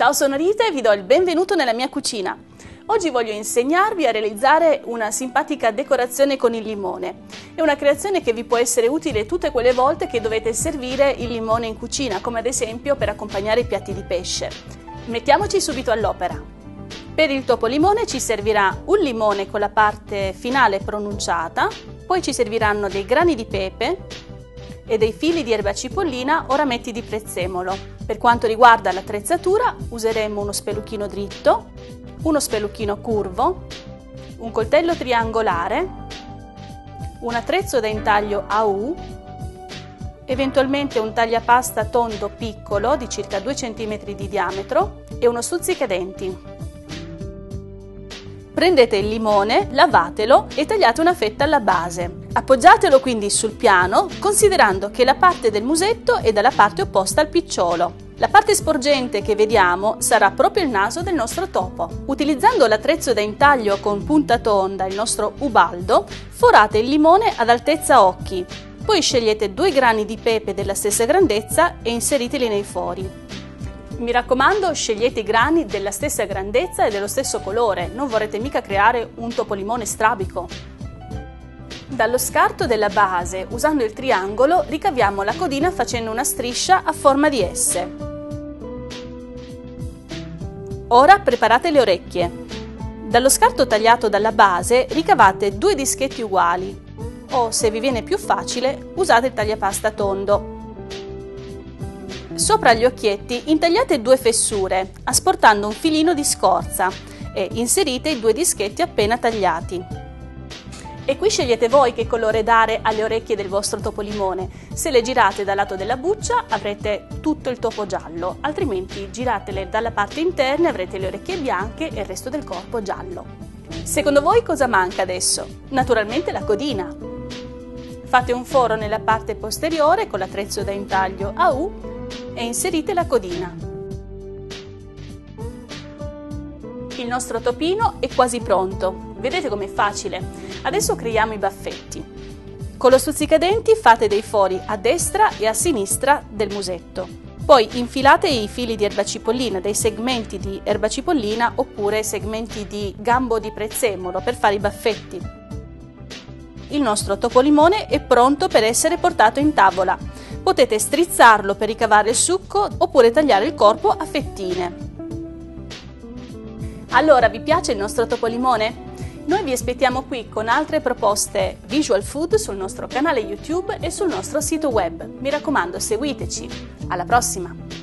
Ciao, sono Rita e vi do il benvenuto nella mia cucina. Oggi voglio insegnarvi a realizzare una simpatica decorazione con il limone. È una creazione che vi può essere utile tutte quelle volte che dovete servire il limone in cucina, come ad esempio per accompagnare i piatti di pesce. Mettiamoci subito all'opera. Per il topolimone ci servirà un limone con la parte finale pronunciata, poi ci serviranno dei grani di pepe e dei fili di erba cipollina o rametti di prezzemolo. Per quanto riguarda l'attrezzatura useremo uno speluchino dritto, uno speluchino curvo, un coltello triangolare, un attrezzo da intaglio a U, eventualmente un tagliapasta tondo piccolo di circa 2 cm di diametro e uno stuzzicadenti. Prendete il limone, lavatelo e tagliate una fetta alla base. Appoggiatelo quindi sul piano, considerando che la parte del musetto è dalla parte opposta al picciolo. La parte sporgente che vediamo sarà proprio il naso del nostro topo. Utilizzando l'attrezzo da intaglio con punta tonda, il nostro ubaldo, forate il limone ad altezza occhi. Poi scegliete 2 grani di pepe della stessa grandezza e inseriteli nei fori. Mi raccomando, scegliete i grani della stessa grandezza e dello stesso colore, non vorrete mica creare un topolimone strabico. Dallo scarto della base, usando il triangolo, ricaviamo la codina facendo una striscia a forma di S. Ora preparate le orecchie. Dallo scarto tagliato dalla base ricavate 2 dischetti uguali o, se vi viene più facile, usate il tagliapasta tondo. Sopra gli occhietti intagliate 2 fessure, asportando un filino di scorza e inserite i 2 dischetti appena tagliati. E qui scegliete voi che colore dare alle orecchie del vostro topolimone. Se le girate dal lato della buccia avrete tutto il topo giallo, altrimenti giratele dalla parte interna e avrete le orecchie bianche e il resto del corpo giallo. Secondo voi cosa manca adesso? Naturalmente la codina. Fate un foro nella parte posteriore con l'attrezzo da intaglio a U e inserite la codina. Il nostro topino è quasi pronto, vedete com'è facile? Adesso creiamo i baffetti. Con lo stuzzicadenti fate dei fori a destra e a sinistra del musetto. Poi infilate i fili di erba cipollina, dei segmenti di erba cipollina oppure segmenti di gambo di prezzemolo per fare i baffetti. Il nostro topolimone è pronto per essere portato in tavola. Potete strizzarlo per ricavare il succo oppure tagliare il corpo a fettine. Allora, vi piace il nostro topolimone? Noi vi aspettiamo qui con altre proposte VisualFood sul nostro canale YouTube e sul nostro sito web. Mi raccomando, seguiteci. Alla prossima!